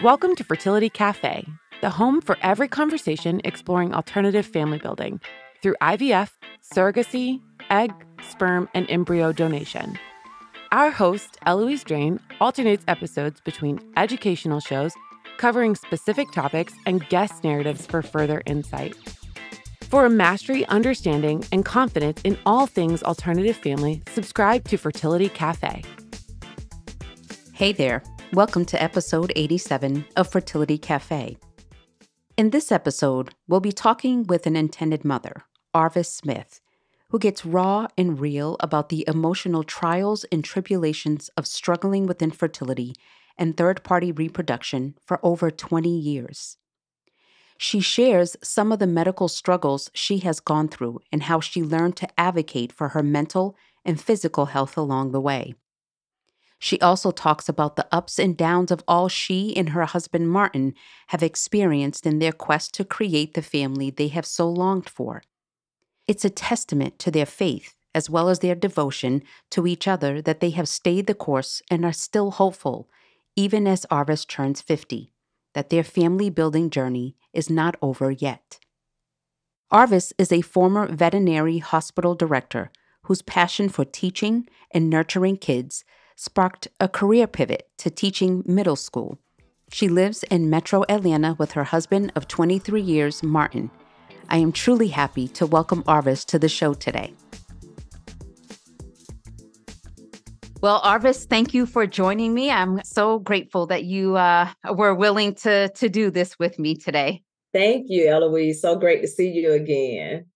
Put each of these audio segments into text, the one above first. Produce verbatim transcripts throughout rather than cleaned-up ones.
Welcome to Fertility Cafe, the home for every conversation exploring alternative family building through I V F, surrogacy, egg, sperm, and embryo donation. Our host, Eloise Drain, alternates episodes between educational shows covering specific topics and guest narratives for further insight. For a mastery, understanding, and confidence in all things alternative family, subscribe to Fertility Cafe. Hey there. Welcome to episode eighty-seven of Fertility Cafe. In this episode, we'll be talking with an intended mother, Arvis Smith, who gets raw and real about the emotional trials and tribulations of struggling with infertility and third-party reproduction for over twenty years. She shares some of the medical struggles she has gone through and how she learned to advocate for her mental and physical health along the way. She also talks about the ups and downs of all she and her husband Martin have experienced in their quest to create the family they have so longed for. It's a testament to their faith as well as their devotion to each other that they have stayed the course and are still hopeful, even as Arvis turns fifty, that their family-building journey is not over yet. Arvis is a former veterinary hospital director whose passion for teaching and nurturing kids sparked a career pivot to teaching middle school. She lives in Metro Atlanta with her husband of twenty-three years, Martin. I am truly happy to welcome Arvis to the show today. Well, Arvis, thank you for joining me. I'm so grateful that you uh, were willing to, to do this with me today. Thank you, Eloise. So great to see you again.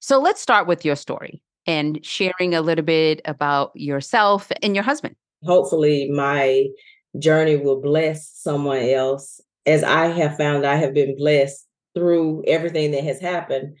So let's start with your story and sharing a little bit about yourself and your husband. Hopefully my journey will bless someone else. As I have found, I have been blessed through everything that has happened.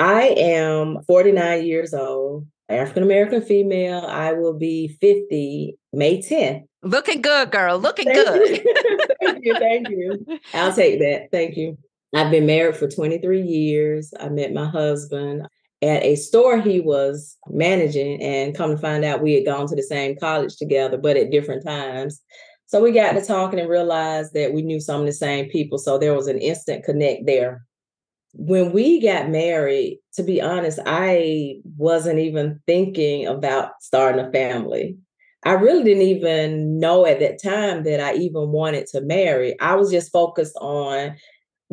I am forty-nine years old, African-American female. I will be fifty May tenth. Looking good, girl. Looking thank good. You. Thank you. Thank you. I'll take that. Thank you. I've been married for twenty-three years. I met my husband at a store he was managing, and come to find out we had gone to the same college together, but at different times. So we got to talking and realized that we knew some of the same people. So there was an instant connect there. When we got married, to be honest, I wasn't even thinking about starting a family. I really didn't even know at that time that I even wanted to marry. I was just focused on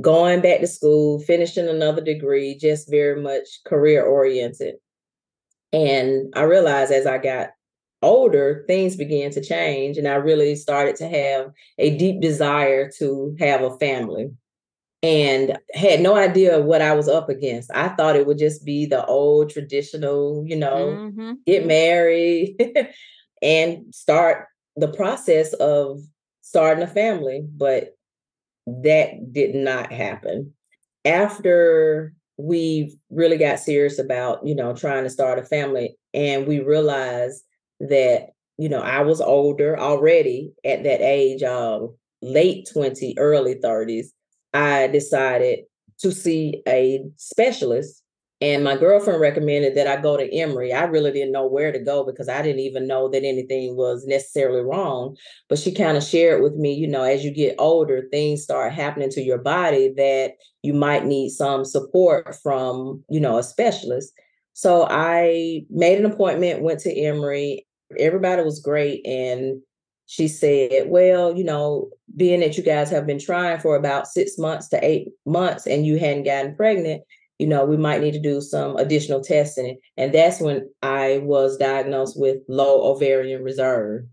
going back to school, finishing another degree, just very much career oriented. And I realized as I got older, things began to change. And I really started to have a deep desire to have a family and had no idea what I was up against. I thought it would just be the old traditional, you know, mm-hmm. get married and start the process of starting a family. But that did not happen. After we really got serious about, you know, trying to start a family, and we realized that, you know, I was older already at that age, um, late twenties, early thirties, I decided to see a specialist. And my girlfriend recommended that I go to Emory. I really didn't know where to go because I didn't even know that anything was necessarily wrong. But she kind of shared with me, you know, as you get older, things start happening to your body that you might need some support from, you know, a specialist. So I made an appointment, went to Emory. Everybody was great. And she said, well, you know, being that you guys have been trying for about six months to eight months and you hadn't gotten pregnant, you know, we might need to do some additional testing. And that's when I was diagnosed with low ovarian reserve.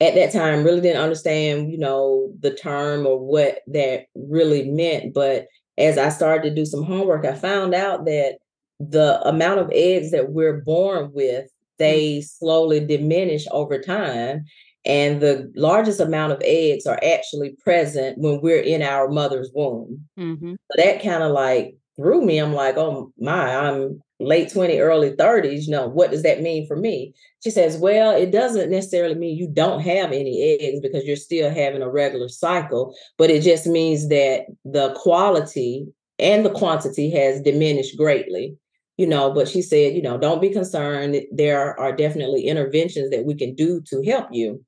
At that time, really didn't understand, you know, the term or what that really meant. But as I started to do some homework, I found out that the amount of eggs that we're born with, they slowly diminish over time. And the largest amount of eggs are actually present when we're in our mother's womb. Mm-hmm. So that kind of like through me, I'm like, oh my, I'm late twenties, early thirties. You know, what does that mean for me? She says, well, it doesn't necessarily mean you don't have any eggs because you're still having a regular cycle, but it just means that the quality and the quantity has diminished greatly, you know, but she said, you know, don't be concerned. There are definitely interventions that we can do to help you.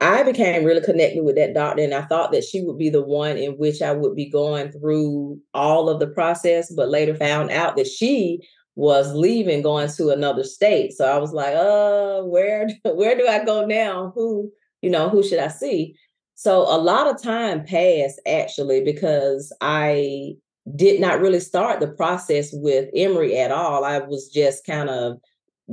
I became really connected with that doctor, and I thought that she would be the one in which I would be going through all of the process, but later found out that she was leaving, going to another state. So I was like, uh, where, where do I go now? Who, you know, who should I see? So a lot of time passed, actually, because I did not really start the process with Emory at all. I was just kind of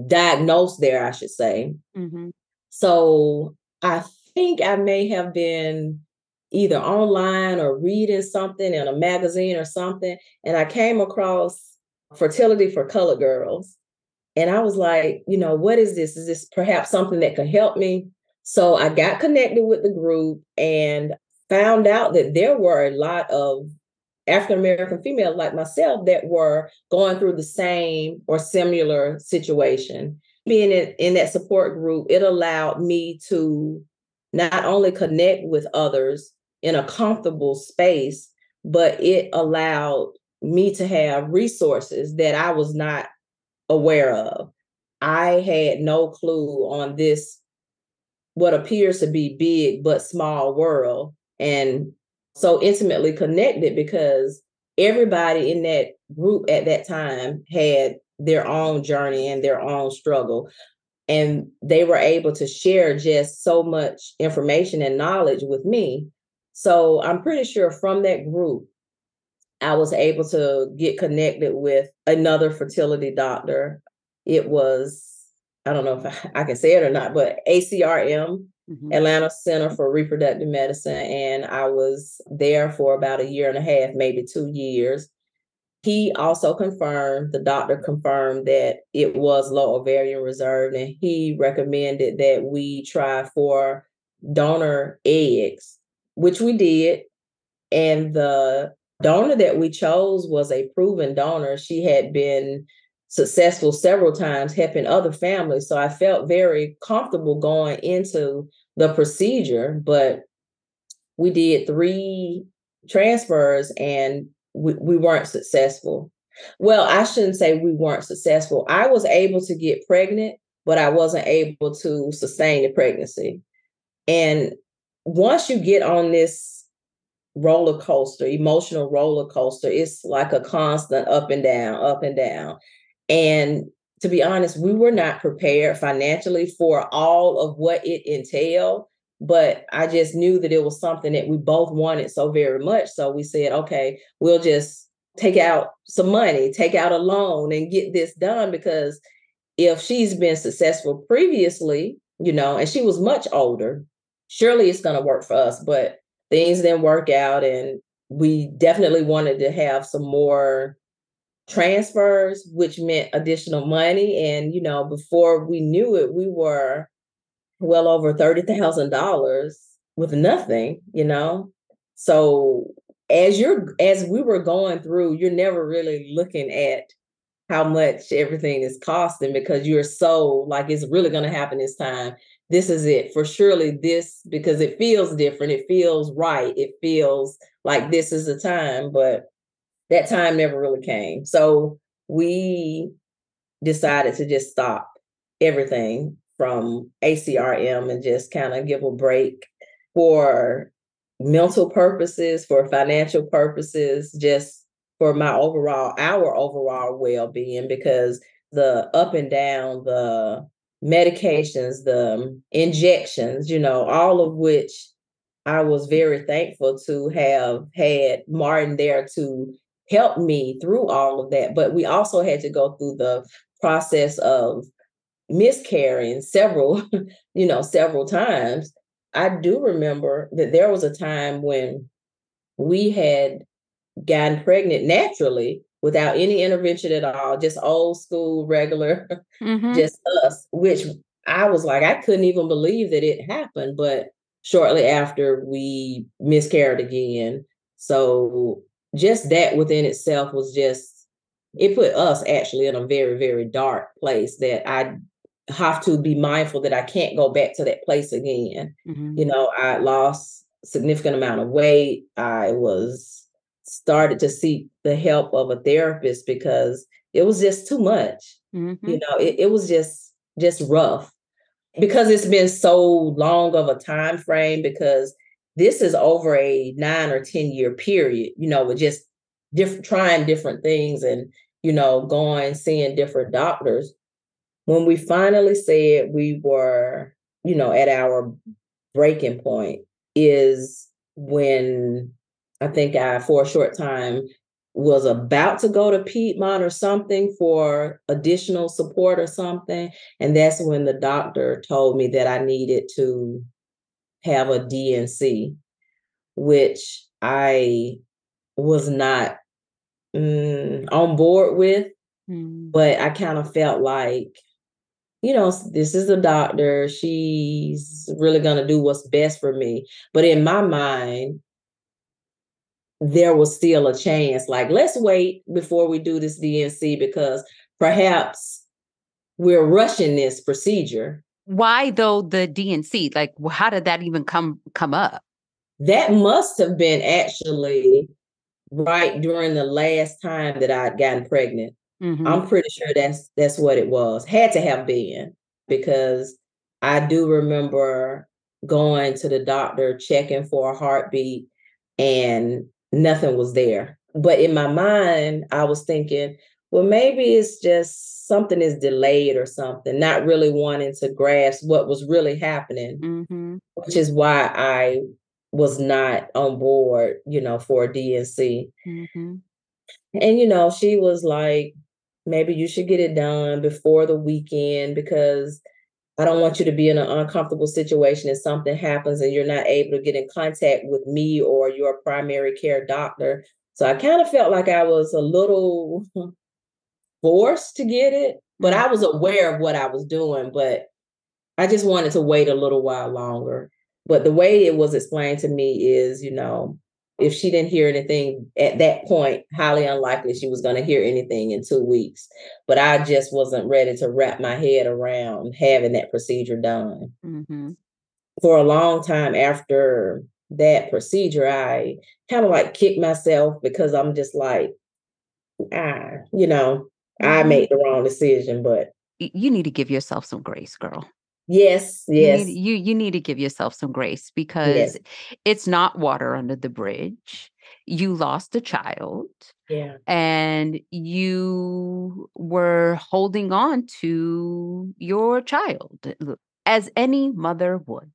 diagnosed there, I should say. Mm-hmm. So I think I may have been either online or reading something in a magazine or something, and I came across Fertility for Colored Girls. And I was like, you know, what is this? Is this perhaps something that could help me? So I got connected with the group and found out that there were a lot of African-American females like myself that were going through the same or similar situation. Being in, in that support group, it allowed me to not only connect with others in a comfortable space, but it allowed me to have resources that I was not aware of. I had no clue on this, what appears to be big but small world, and so intimately connected because everybody in that group at that time had their own journey and their own struggle. And they were able to share just so much information and knowledge with me. So I'm pretty sure from that group, I was able to get connected with another fertility doctor. It was, I don't know if I can say it or not, but A C R M, mm-hmm. Atlanta Center for Reproductive Medicine. And I was there for about a year and a half, maybe two years. He also confirmed, the doctor confirmed that it was low ovarian reserve, and he recommended that we try for donor eggs, which we did. And the donor that we chose was a proven donor. She had been successful several times helping other families. So I felt very comfortable going into the procedure, but we did three transfers and We, we weren't successful. Well, I shouldn't say we weren't successful. I was able to get pregnant, but I wasn't able to sustain the pregnancy. And once you get on this roller coaster, emotional roller coaster, it's like a constant up and down, up and down. And to be honest, we were not prepared financially for all of what it entailed, but I just knew that it was something that we both wanted so very much. So we said, okay, we'll just take out some money, take out a loan and get this done, because if she's been successful previously, you know, and she was much older, surely it's going to work for us. But things didn't work out, and we definitely wanted to have some more transfers, which meant additional money. And, you know, before we knew it, we were well over thirty thousand dollars with nothing, you know? So as you're, as we were going through, you're never really looking at how much everything is costing, because you're so like, it's really going to happen this time. This is it for surely this, because it feels different. It feels right. It feels like this is the time, but that time never really came. So we decided to just stop everything from A C R M and just kind of give a break for mental purposes, for financial purposes, just for my overall, our overall well-being, because the up and down, the medications, the injections, you know, all of which I was very thankful to have had Martin there to help me through all of that. But we also had to go through the process of miscarrying several, you know, several times. I do remember that there was a time when we had gotten pregnant naturally without any intervention at all, just old school, regular, mm-hmm. just us, which I was like, I couldn't even believe that it happened. But shortly after, we miscarried again. So just that within itself was just, it put us actually in a very, very dark place that I have to be mindful that I can't go back to that place again. Mm-hmm. You know, I lost a significant amount of weight. I was started to seek the help of a therapist because it was just too much. Mm-hmm. You know, it, it was just, just rough. because it's been so long of a time frame, because this is over a nine or ten year period, you know, with just different, trying different things and, you know, going, seeing different doctors. When we finally said we were, you know, at our breaking point is when I think I, for a short time, was about to go to Piedmont or something for additional support or something. And that's when the doctor told me that I needed to have a D and C, which I was not mm, on board with, mm. but I kind of felt like, you know, this is a doctor. She's really going to do what's best for me. But in my mind, there was still a chance. Like, let's wait before we do this D and C because perhaps we're rushing this procedure. Why though the D and C? Like, how did that even come come up? That must have been actually right during the last time that I'd gotten pregnant. Mm-hmm. I'm pretty sure that's that's what it was. Had to have been, because I do remember going to the doctor, checking for a heartbeat, and nothing was there. But in my mind, I was thinking, well, maybe it's just something is delayed or something, not really wanting to grasp what was really happening, mm-hmm. which is why I was not on board, you know, for a D and C. Mm-hmm. And, you know, she was like, maybe you should get it done before the weekend because I don't want you to be in an uncomfortable situation if something happens and you're not able to get in contact with me or your primary care doctor. So I kind of felt like I was a little forced to get it, but I was aware of what I was doing, but I just wanted to wait a little while longer. But the way it was explained to me is, you know, if she didn't hear anything at that point, highly unlikely she was going to hear anything in two weeks. But I just wasn't ready to wrap my head around having that procedure done. Mm-hmm. For a long time after that procedure, I kind of like kicked myself because I'm just like, ah, you know, mm-hmm. I made the wrong decision. But you need to give yourself some grace, girl. Yes, yes. You need, you, you need to give yourself some grace because yes. It's not water under the bridge. You lost a child. Yeah. And you were holding on to your child as any mother would.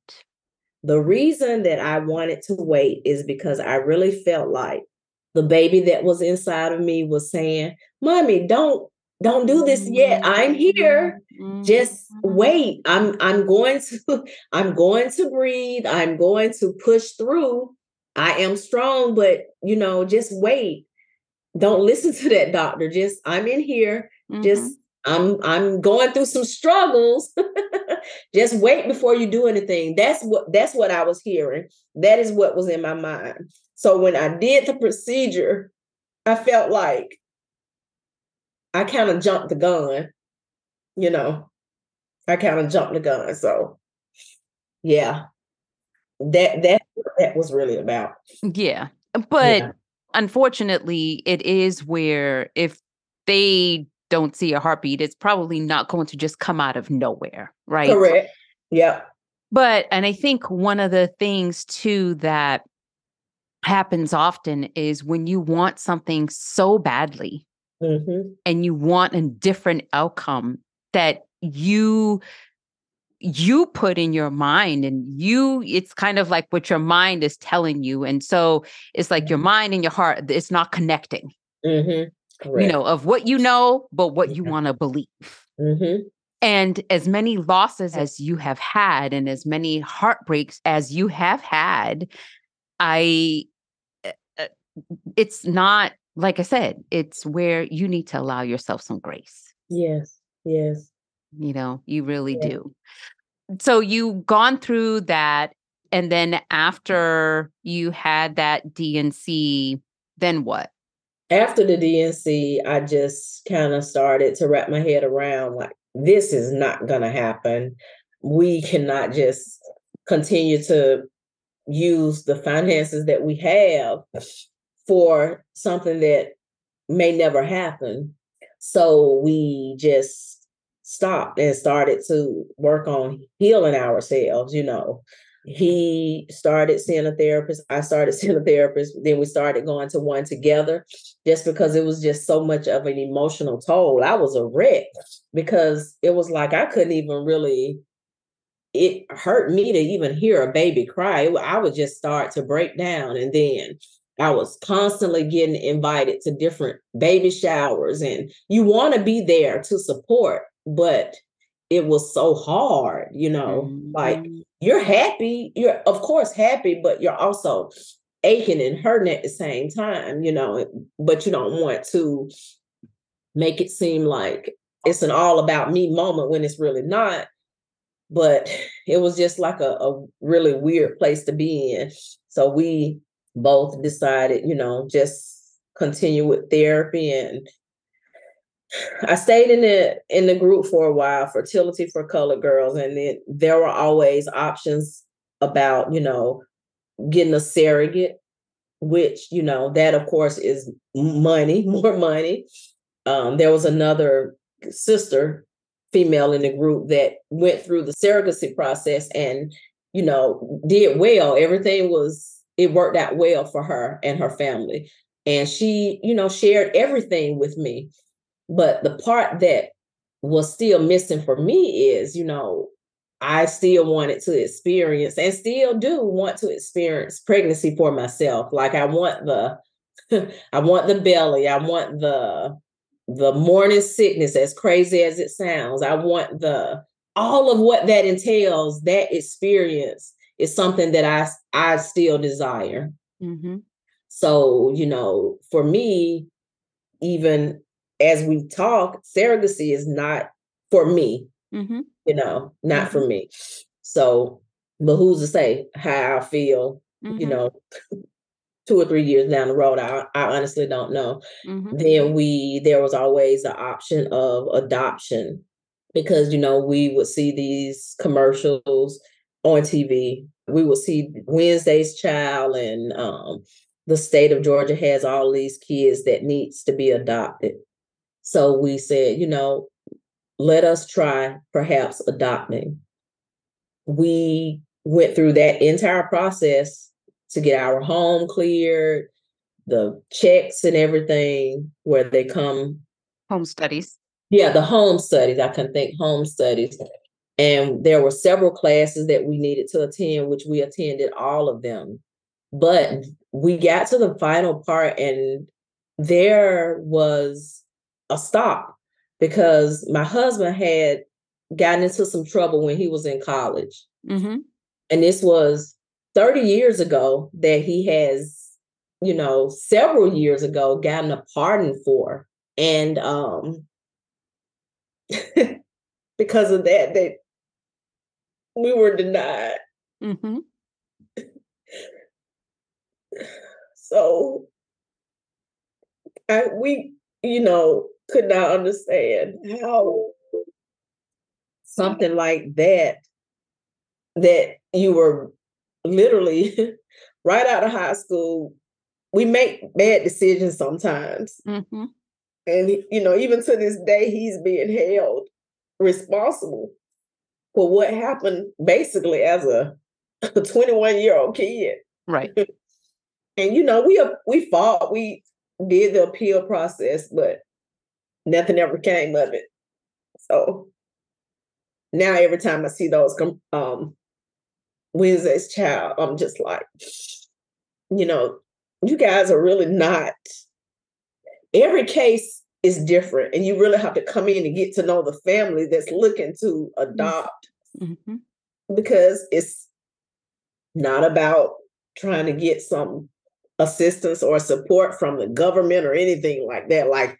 The reason that I wanted to wait is because I really felt like the baby that was inside of me was saying, Mommy, don't Don't do this yet. I'm here. Just wait. I'm I'm going to I'm going to breathe. I'm going to push through. I am strong, but you know, just wait. Don't listen to that doctor. Just I'm in here. Mm-hmm. Just I'm I'm going through some struggles. Just wait before you do anything. That's what that's what I was hearing. That is what was in my mind. So when I did the procedure, I felt like I kind of jumped the gun, you know, I kind of jumped the gun. So yeah, that, that, that was really about. Yeah. But yeah. Unfortunately it is where if they don't see a heartbeat, it's probably not going to just come out of nowhere. Right. Correct. Yeah. But, and I think one of the things too, that happens often is when you want something so badly, mm-hmm. and you want a different outcome that you you put in your mind, and you it's kind of like what your mind is telling you, and so it's like your mind and your heart, it's not connecting, mm-hmm. you know, of what you know but what yeah. you want to believe, mm-hmm. and as many losses as you have had and as many heartbreaks as you have had, I it's not like I said, it's where you need to allow yourself some grace. Yes, yes. You know, you really yes. do. So you've gone through that. And then after you had that D and C, then what? After the D and C, I just kind of started to wrap my head around like, this is not going to happen. We cannot just continue to use the finances that we have for something that may never happen. So we just stopped and started to work on healing ourselves, you know. He started seeing a therapist. I started seeing a therapist. Then we started going to one together just because it was just so much of an emotional toll. I was a wreck because it was like I couldn't even really, it hurt me to even hear a baby cry. I would just start to break down. And then I was constantly getting invited to different baby showers. And you want to be there to support, but it was so hard, you know, mm-hmm. like you're happy. You're, of course, happy, but you're also aching and hurting at the same time, you know, but you don't want to make it seem like it's an all about me moment when it's really not. But it was just like a, a really weird place to be in. So we both decided, you know, just continue with therapy. And I stayed in the in the group for a while, Fertility for Colored Girls, and then there were always options about, you know, getting a surrogate, which, you know, that of course is money, more money. Um, there was another sister, female in the group, that went through the surrogacy process and, you know, did well. Everything was, it worked out well for her and her family. And she, you know, shared everything with me. But the part that was still missing for me is, you know, I still wanted to experience and still do want to experience pregnancy for myself. Like I want the, I want the belly. I want the, the morning sickness, as crazy as it sounds. I want the, all of what that entails, that experience is something that I, I still desire. Mm-hmm. So, you know, for me, even as we talk, surrogacy is not for me, mm-hmm. you know, not mm-hmm. for me. So, but who's to say how I feel, mm-hmm. you know, two or three years down the road, I, I honestly don't know. Mm-hmm. Then we, there was always the option of adoption because, you know, we would see these commercials on T V. We would see Wednesday's Child, and um, the state of Georgia has all these kids that needs to be adopted. So we said, you know, let us try perhaps adopting. We went through that entire process to get our home cleared, the checks and everything, where they come. Home studies. Yeah, the home studies. I can think home studies. And there were several classes that we needed to attend, which we attended all of them. But we got to the final part and there was a stop because my husband had gotten into some trouble when he was in college. Mm-hmm. And this was thirty years ago that he has, you know, several years ago gotten a pardon for. And um, because of that, they, we were denied. Mm-hmm. So I, we, you know, could not understand how something like that, that you were literally right out of high school. We make bad decisions sometimes. Mm-hmm. And, you know, even to this day, he's being held responsible for what happened basically as a twenty-one-year-old kid. Right. And, you know, we, we fought, we did the appeal process, but nothing ever came of it. So now every time I see those um, Wednesday's Child, I'm just like, you know, you guys are really not, every case is different. And you really have to come in and get to know the family that's looking to adopt, mm-hmm. because it's not about trying to get some assistance or support from the government or anything like that. Like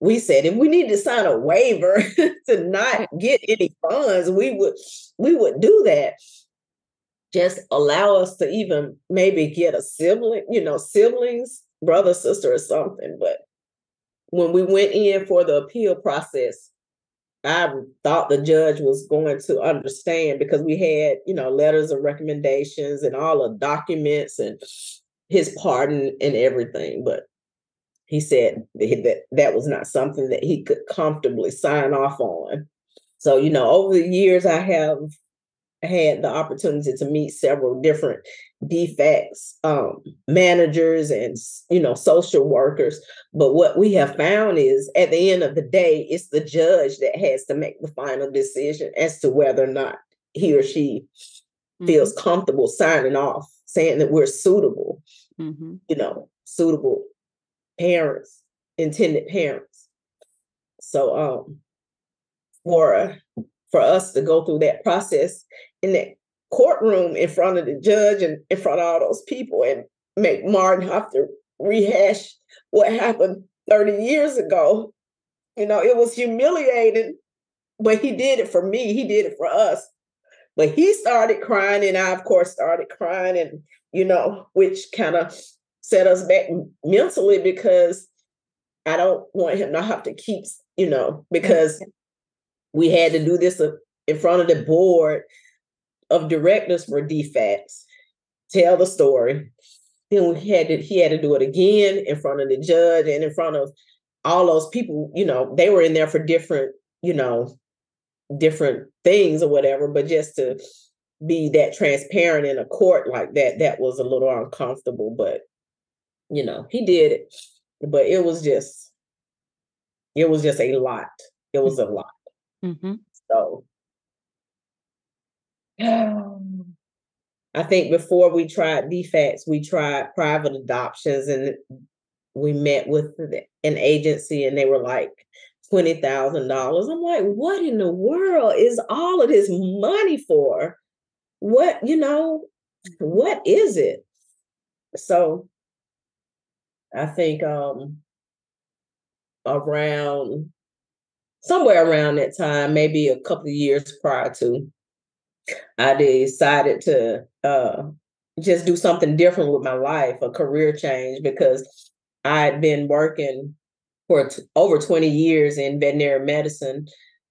we said, if we need to sign a waiver to not get any funds, we would we would do that. Just allow us to even maybe get a sibling, you know, siblings, brother, sister, or something. But when we went in for the appeal process, I thought the judge was going to understand because we had, you know, letters of recommendations and all the documents and his pardon and everything. But he said that that was not something that he could comfortably sign off on. So, you know, over the years, I have had the opportunity to meet several different D F A C S um, managers and, you know, social workers. But what we have found is at the end of the day, it's the judge that has to make the final decision as to whether or not he or she mm-hmm. feels comfortable signing off, saying that we're suitable, mm-hmm. you know, suitable parents, intended parents. So um, for, for us to go through that process in that courtroom in front of the judge and in front of all those people and make Martin have to rehash what happened thirty years ago. You know, it was humiliating, but he did it for me. He did it for us. But he started crying and I, of course, started crying and, you know, which kind of set us back mentally because I don't want him to have to keep, you know, because we had to do this in front of the board of directors for D F A C S, tell the story. Then we had to, he had to do it again in front of the judge and in front of all those people, you know, they were in there for different, you know, different things or whatever, but just to be that transparent in a court like that, that was a little uncomfortable, but, you know, he did it, but it was just, it was just a lot. It was a lot. Mm-hmm. So I think before we tried D F A C S, we tried private adoptions and we met with an agency and they were like twenty thousand dollars. I'm like, what in the world is all of this money for? What, you know, what is it? So I think um, around somewhere around that time, maybe a couple of years prior to, I decided to uh, just do something different with my life, a career change, because I had been working for t- over twenty years in veterinary medicine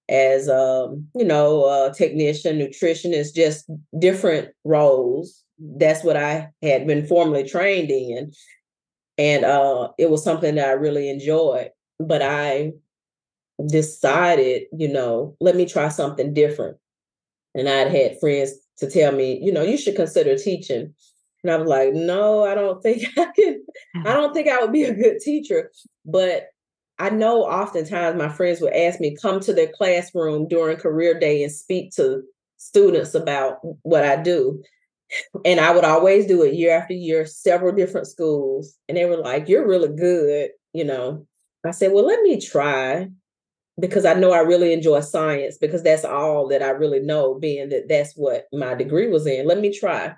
as a, you know, a technician, nutritionist, just different roles. That's what I had been formally trained in. And uh, it was something that I really enjoyed. But I decided, you know, let me try something different. And I'd had friends to tell me, you know, you should consider teaching. And I was like, no, I don't think I can. I don't think I would be a good teacher. But I know oftentimes my friends would ask me, come to their classroom during career day and speak to students about what I do. And I would always do it year after year, several different schools. And they were like, you're really good. You know, I said, well, let me try. Because I know I really enjoy science because that's all that I really know, being that that's what my degree was in. Let me try.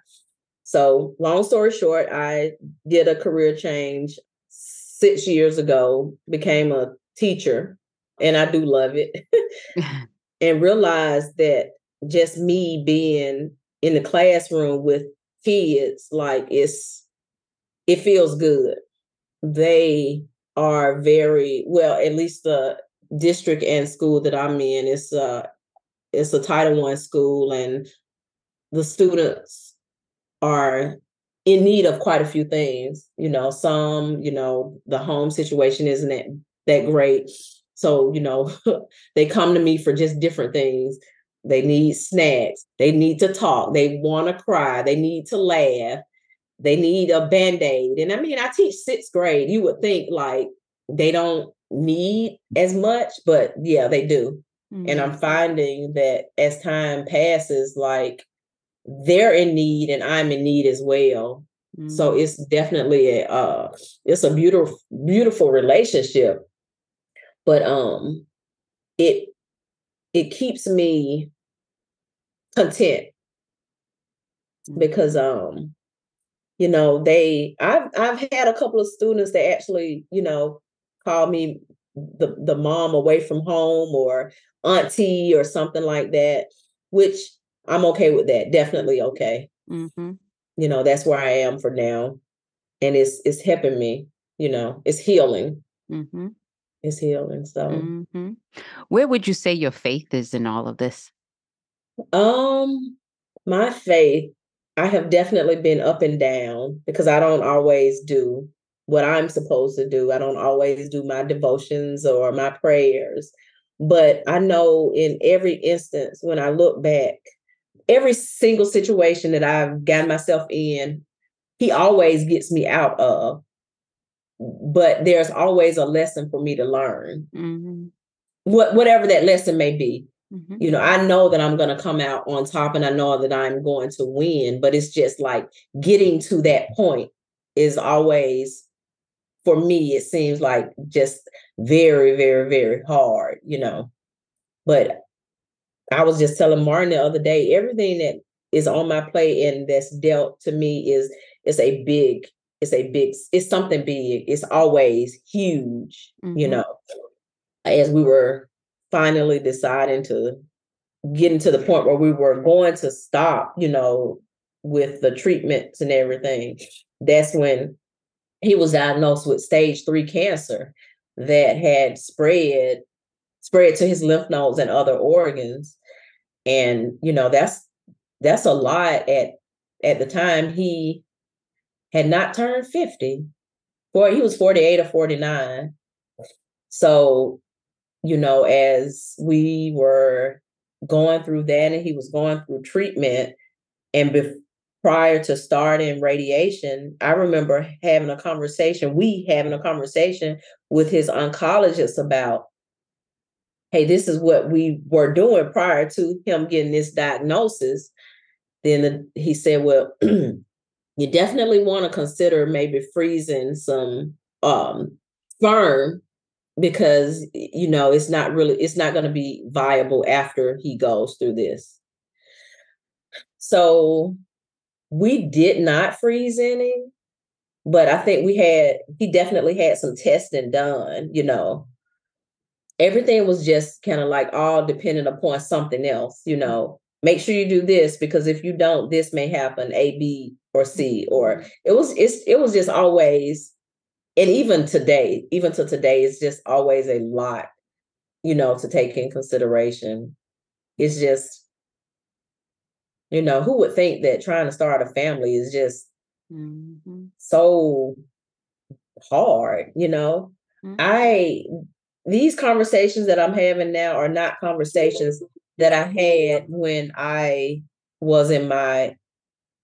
So long story short, I did a career change six years ago, became a teacher, and I do love it. And realized that just me being in the classroom with kids, like it's, it feels good. They are very, well, at least the district and school that I'm in, it's uh it's a Title I school, and the students are in need of quite a few things. You know, some, you know, the home situation isn't that, that great. So, you know, they come to me for just different things. They need snacks, they need to talk, they want to cry, they need to laugh, they need a Band-Aid. And I mean, I teach sixth grade. You would think like they don't need as much, but yeah, they do. Mm-hmm. And I'm finding that as time passes, like they're in need and I'm in need as well. Mm-hmm. So it's definitely a, uh, it's a beautiful, beautiful relationship, but, um, it, it keeps me content because, um, you know, they, I've, I've had a couple of students that actually, you know, call me the, the mom away from home or auntie or something like that, which I'm okay with that. Definitely okay. Mm-hmm. You know, that's where I am for now. And it's, it's helping me, you know, it's healing. Mm-hmm. It's healing. So mm-hmm. Where would you say your faith is in all of this? Um, my faith, I have definitely been up and down because I don't always do what I'm supposed to do. I don't always do my devotions or my prayers. But I know in every instance, when I look back, every single situation that I've gotten myself in, he always gets me out of. But there's always a lesson for me to learn, mm-hmm. what whatever that lesson may be. Mm-hmm. You know, I know that I'm going to come out on top, and I know that I'm going to win. But it's just like getting to that point is always, for me, it seems like just very, very, very hard, you know. But I was just telling Martin the other day, everything that is on my plate and that's dealt to me is it's a big, it's a big, it's something big. It's always huge, mm-hmm. you know. As we were finally deciding to getting to the point where we were going to stop, you know, with the treatments and everything, that's when he was diagnosed with stage three cancer that had spread, spread to his lymph nodes and other organs. And, you know, that's, that's a lot. At, at the time, he had not turned fifty, or he was forty-eight or forty-nine. So, you know, as we were going through that and he was going through treatment, and before, prior to starting radiation, I remember having a conversation, we having a conversation with his oncologist about, hey, this is what we were doing prior to him getting this diagnosis. Then the, he said, well, you definitely want to consider maybe freezing some um, sperm, because, you know, it's not really, it's not going to be viable after he goes through this. So we did not freeze any, but I think we had, he definitely had some testing done, you know. Everything was just kind of like all dependent upon something else, you know. Make sure you do this, because if you don't, this may happen, A, B, or C. Or it was, it's, it was just always, and even today, even to today, it's just always a lot, you know, to take in consideration. It's just, you know, who would think that trying to start a family is just mm-hmm. so hard, you know? Mm-hmm. I, these conversations that I'm having now are not conversations that I had when I was in my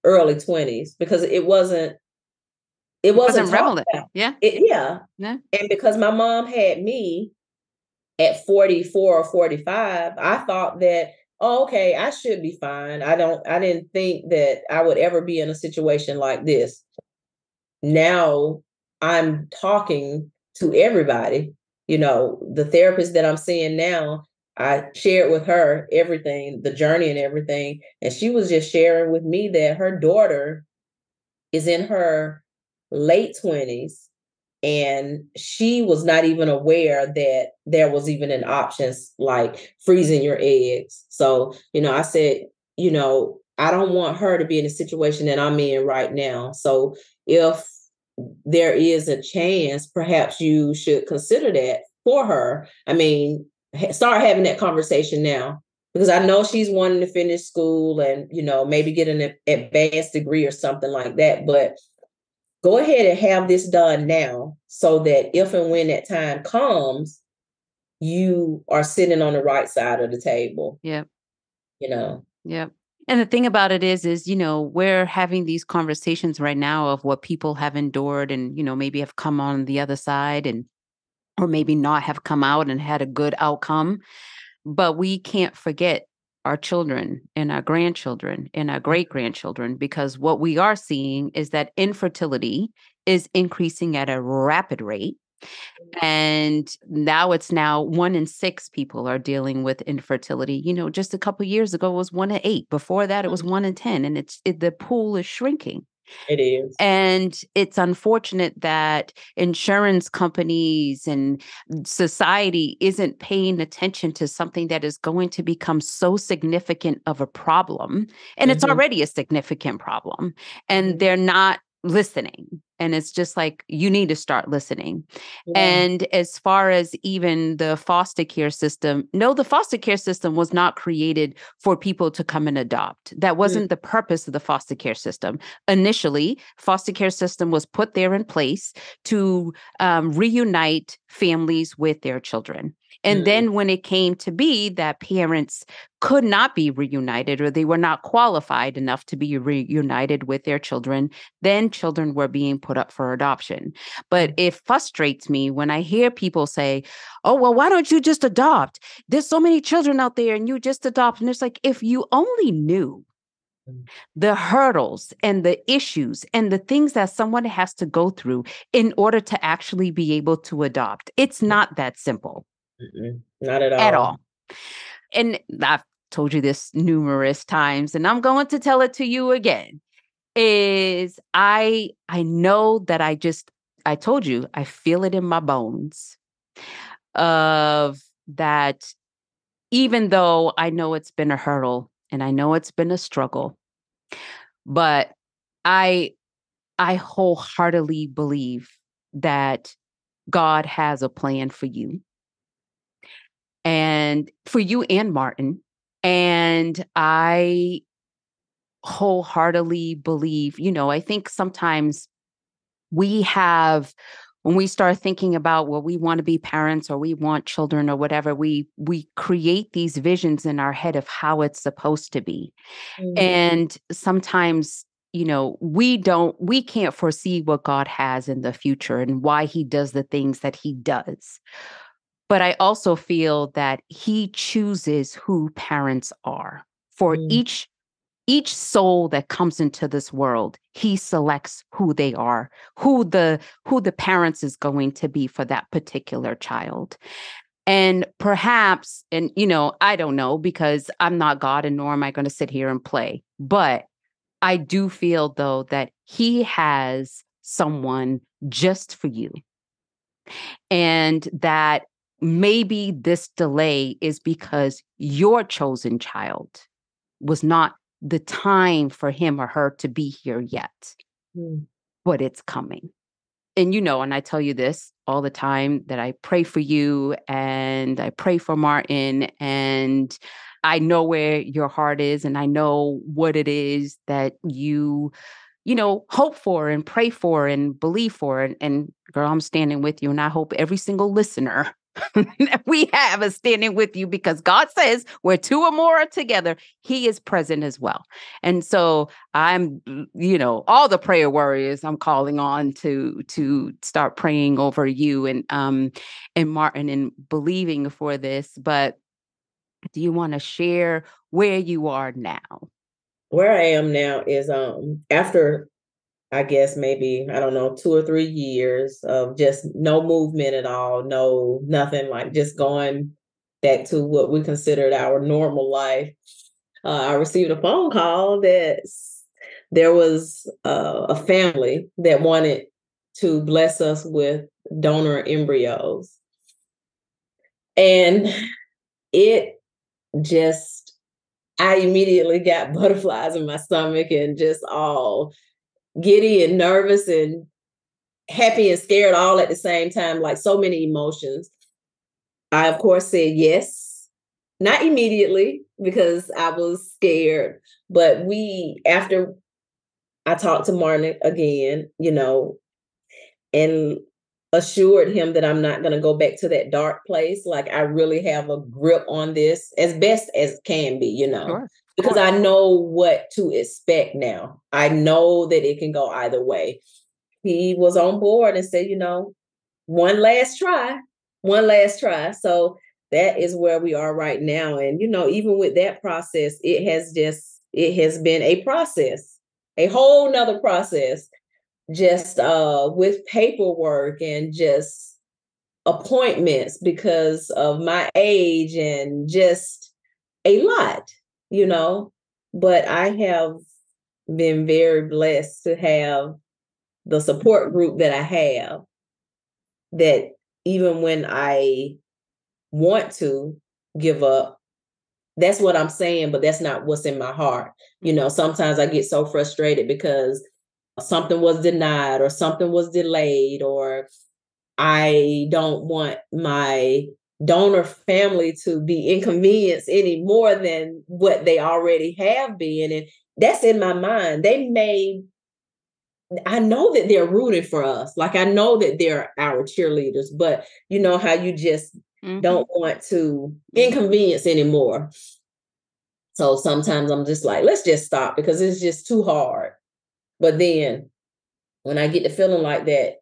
early twenties, because it wasn't, it wasn't, it wasn't relevant. Yeah. It, yeah. Yeah. And because my mom had me at forty-four or forty-five, I thought that, oh, okay, I should be fine. I don't, I didn't think that I would ever be in a situation like this. Now I'm talking to everybody, you know, the therapist that I'm seeing now, I shared with her everything, the journey and everything. And she was just sharing with me that her daughter is in her late twenties, and she was not even aware that there was even an option like freezing your eggs. So, you know, I said, you know, I don't want her to be in a situation that I'm in right now. So if there is a chance, perhaps you should consider that for her. I mean, start having that conversation now, because I know she's wanting to finish school and, you know, maybe get an advanced degree or something like that. But go ahead and have this done now, so that if and when that time comes, you are sitting on the right side of the table. Yeah. You know? Yeah. And the thing about it is, is, you know, we're having these conversations right now of what people have endured and, you know, maybe have come on the other side, and, or maybe not have come out and had a good outcome, but we can't forget our children and our grandchildren and our great-grandchildren, because what we are seeing is that infertility is increasing at a rapid rate. And now it's now one in six people are dealing with infertility. You know, just a couple of years ago, it was one in eight. Before that, it was one in ten. And it's it, the pool is shrinking. It is. And it's unfortunate that insurance companies and society isn't paying attention to something that is going to become so significant of a problem. And mm-hmm. it's already a significant problem. And they're not listening. And it's just like, you need to start listening. Yeah. And as far as even the foster care system, no, the foster care system was not created for people to come and adopt. That wasn't mm-hmm. the purpose of the foster care system. Initially, foster care system was put there in place to um, reunite families with their children. And mm-hmm. then when it came to be that parents could not be reunited or they were not qualified enough to be reunited with their children, then children were being put up for adoption. But it frustrates me when I hear people say, oh, well, why don't you just adopt? There's so many children out there and you just adopt. And it's like, if you only knew the hurdles and the issues and the things that someone has to go through in order to actually be able to adopt. It's not that simple. Mm-mm. Not at all. At all. And I've told you this numerous times, and I'm going to tell it to you again, is I, I know that I just, I told you, I feel it in my bones of that, even though I know it's been a hurdle and I know it's been a struggle, but I, I wholeheartedly believe that God has a plan for you. And for you and Martin, and I wholeheartedly believe, you know, I think sometimes we have, when we start thinking about, well, we want to be parents or we want children or whatever, we we create these visions in our head of how it's supposed to be. Mm-hmm. And sometimes, you know, we don't, we can't foresee what God has in the future and why he does the things that he does. But I also feel that he chooses who parents are. For mm. each each soul that comes into this world, he selects who they are, who the who the parents is going to be for that particular child. And perhaps, and you know, I don't know, because I'm not God and nor am I going to sit here and play. But I do feel though that he has someone just for you. And that maybe this delay is because your chosen child was not the time for him or her to be here yet, mm. but it's coming. And, you know, and I tell you this all the time that I pray for you and I pray for Martin, and I know where your heart is and I know what it is that you, you know, hope for and pray for and believe for. And, and girl, I'm standing with you, and I hope every single listener we have a standing with you, because God says where two or more are together, he is present as well. And so I'm, you know, all the prayer warriors I'm calling on to, to start praying over you and, um, and Martin and believing for this. But do you want to share where you are now? Where I am now is, um, after I guess maybe, I don't know, two or three years of just no movement at all, no, nothing, like just going back to what we considered our normal life. Uh, I received a phone call that there was uh, a family that wanted to bless us with donor embryos. And it just, I immediately got butterflies in my stomach and just all giddy and nervous and happy and scared all at the same time, like so many emotions. I, of course, said yes, not immediately because I was scared. But we, after I talked to Martin again, you know, and assured him that I'm not going to go back to that dark place. Like I really have a grip on this as best as can be, you know. Sure. Because I know what to expect now. I know that it can go either way. He was on board and said, you know, one last try, one last try. So that is where we are right now. And, you know, even with that process, it has just, it has been a process, a whole nother process, just uh, with paperwork and just appointments because of my age and just a lot. You know, but I have been very blessed to have the support group that I have, that even when I want to give up, that's what I'm saying, but that's not what's in my heart. You know, sometimes I get so frustrated because something was denied or something was delayed, or I don't want my donor family to be inconvenienced any more than what they already have been. And that's in my mind. They may, I know that they're rooting for us. Like, I know that they're our cheerleaders, but you know how you just mm-hmm. don't want to inconvenience anymore. So sometimes I'm just like, let's just stop because it's just too hard. But then when I get to feeling like that,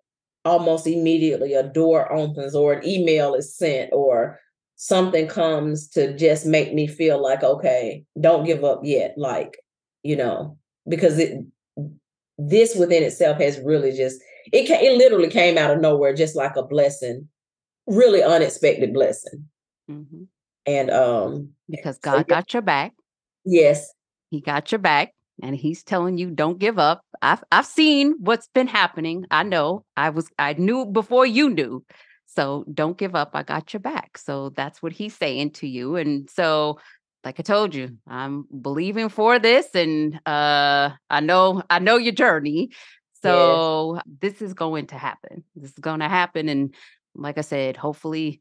almost immediately a door opens or an email is sent or something comes to just make me feel like, okay, don't give up yet. Like, you know, because it, this within itself has really just, it can, it literally came out of nowhere, just like a blessing, really unexpected blessing. Mm-hmm. And, um, because God so, got your back. Yes. He got your back. And he's telling you, don't give up. I've I've seen what's been happening. I know. I was I knew before you knew. So don't give up. I got your back. So that's what he's saying to you. And so, like I told you, I'm believing for this, and uh, I know I know your journey. So yes. This is going to happen. This is going to happen. And like I said, hopefully,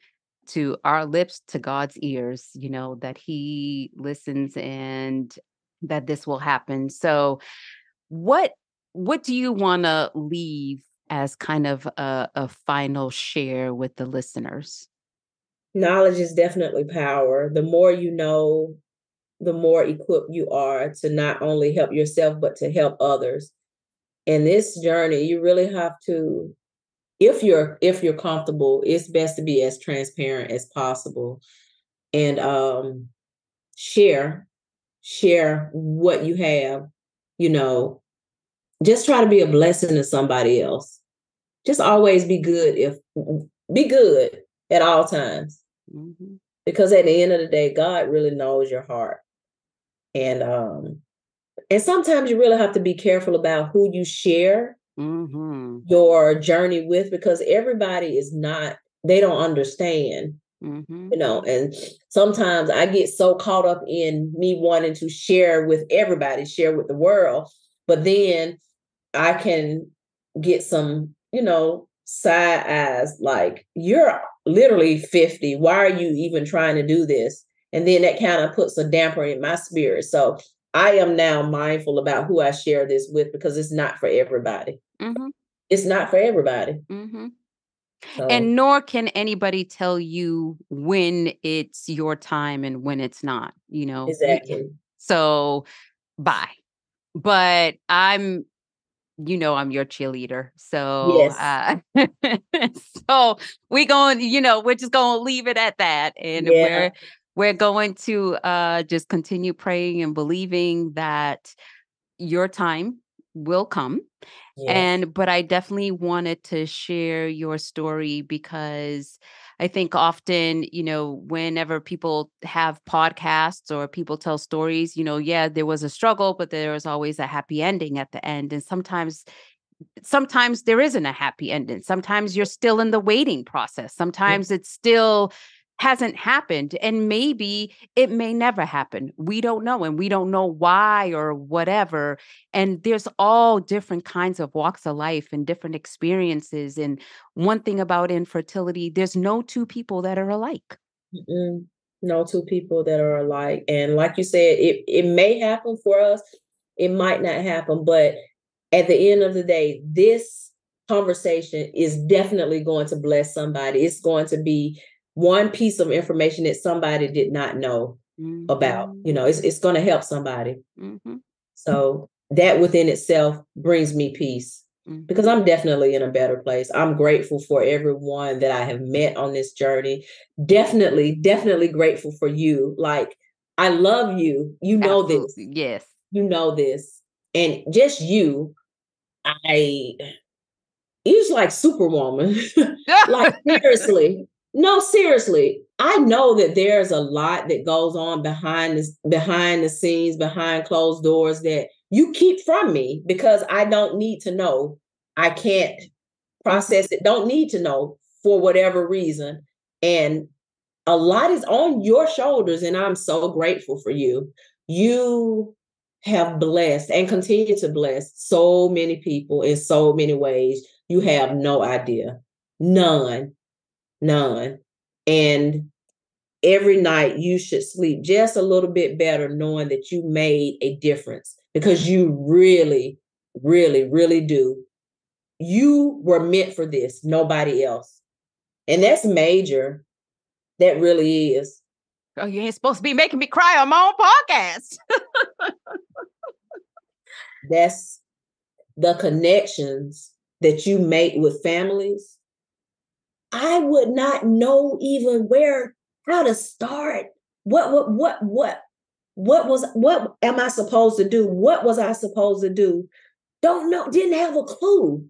to our lips, to God's ears, you know, that he listens and that this will happen. So what what do you want to leave as kind of a, a final share with the listeners? Knowledge is definitely power. The more you know, the more equipped you are to not only help yourself, but to help others. In this journey, you really have to, if you're if you're comfortable, it's best to be as transparent as possible and um, share. Share what you have, you know, just try to be a blessing to somebody else. Just always be good if be good at all times, mm-hmm. because at the end of the day, God really knows your heart. And, um, and sometimes you really have to be careful about who you share mm-hmm. your journey with, because everybody is not, they don't understand. Mm-hmm. You know, and sometimes I get so caught up in me wanting to share with everybody, share with the world, but then I can get some, you know, side eyes like, you're literally fifty. Why are you even trying to do this? And then that kind of puts a damper in my spirit. So I am now mindful about who I share this with, because it's not for everybody. Mm-hmm. It's not for everybody. Mm-hmm. So. And nor can anybody tell you when it's your time and when it's not, you know. Exactly. So, bye. But I'm, you know, I'm your cheerleader. So, yes. uh, so we're going, you know, we're just going to leave it at that. And yeah. we're, we're going to uh, just continue praying and believing that your time will come. Yes. And, but I definitely wanted to share your story, because I think often, you know, whenever people have podcasts or people tell stories, you know, yeah, there was a struggle, but there was always a happy ending at the end. And sometimes, sometimes there isn't a happy ending. Sometimes you're still in the waiting process. Sometimes yes. it's still hasn't happened. And maybe it may never happen. We don't know. And we don't know why or whatever. And there's all different kinds of walks of life and different experiences. And one thing about infertility, there's no two people that are alike. Mm-mm. No two people that are alike. And like you said, it, it may happen for us. It might not happen. But at the end of the day, this conversation is definitely going to bless somebody. It's going to be one piece of information that somebody did not know mm-hmm. about, you know, it's it's going to help somebody. Mm-hmm. So that within itself brings me peace mm-hmm. because I'm definitely in a better place. I'm grateful for everyone that I have met on this journey. Definitely, definitely grateful for you. Like, I love you. You know Absolutely. This. Yes. You know this. And just you, I, it's like Superwoman. Like, seriously. No, seriously, I know that there's a lot that goes on behind this, behind the scenes, behind closed doors that you keep from me because I don't need to know. I can't process it. Don't need to know for whatever reason. And a lot is on your shoulders. And I'm so grateful for you. You have blessed and continue to bless so many people in so many ways. You have no idea. None. None. And every night you should sleep just a little bit better knowing that you made a difference, because you really, really, really do. You were meant for this, nobody else. And that's major. That really is. Oh, you ain't supposed to be making me cry on my own podcast. That's the connections that you make with families. I would not know even where, how to start. What, what, what, what, what was, what am I supposed to do? What was I supposed to do? Don't know. Didn't have a clue.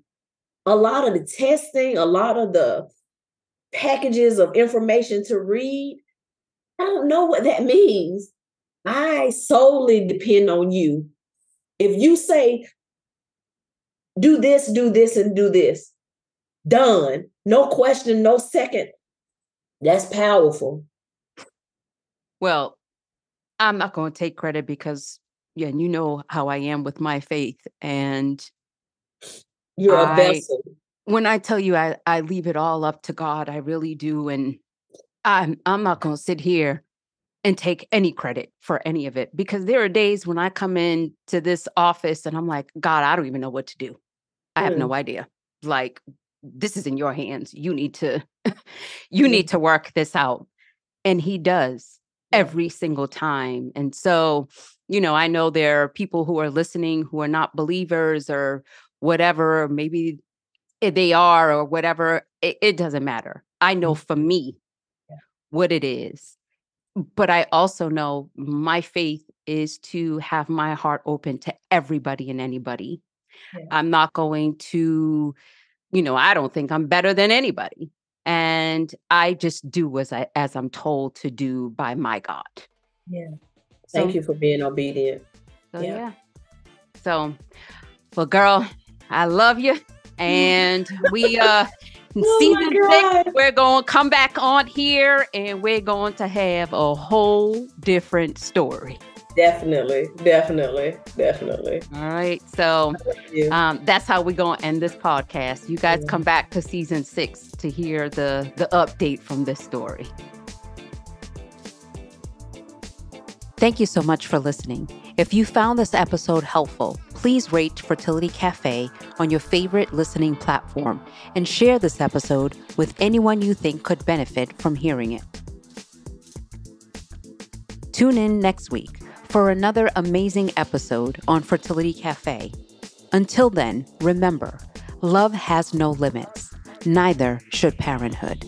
A lot of the testing, a lot of the packages of information to read. I don't know what that means. I solely depend on you. If you say, do this, do this, and do this, done. No question, no second. That's powerful. Well, I'm not going to take credit because, yeah, you know how I am with my faith. And you're I, a vessel. When I tell you I, I leave it all up to God, I really do. And I'm, I'm not going to sit here and take any credit for any of it, because there are days when I come in to this office and I'm like, God, I don't even know what to do. I mm. have no idea. Like, this is in your hands. You need to, you need to work this out. And he does every single time. And so, you know, I know there are people who are listening who are not believers or whatever, maybe they are or whatever. It, it doesn't matter. I know for me what it is. But I also know my faith is to have my heart open to everybody and anybody. Yeah. I'm not going to, you know, I don't think I'm better than anybody. And I just do as, I, as I'm told to do by my God. Yeah. Thank so, you for being obedient. So, yeah. yeah. So, well, girl, I love you. And we... uh. Oh season six, we're going to come back on here and we're going to have a whole different story. Definitely, definitely, definitely. All right. So um, that's how we're going to end this podcast. You guys yeah. come back to season six to hear the, the update from this story. Thank you so much for listening. If you found this episode helpful, please rate Fertility Cafe on your favorite listening platform and share this episode with anyone you think could benefit from hearing it. Tune in next week for another amazing episode on Fertility Cafe. Until then, remember, love has no limits. Neither should parenthood.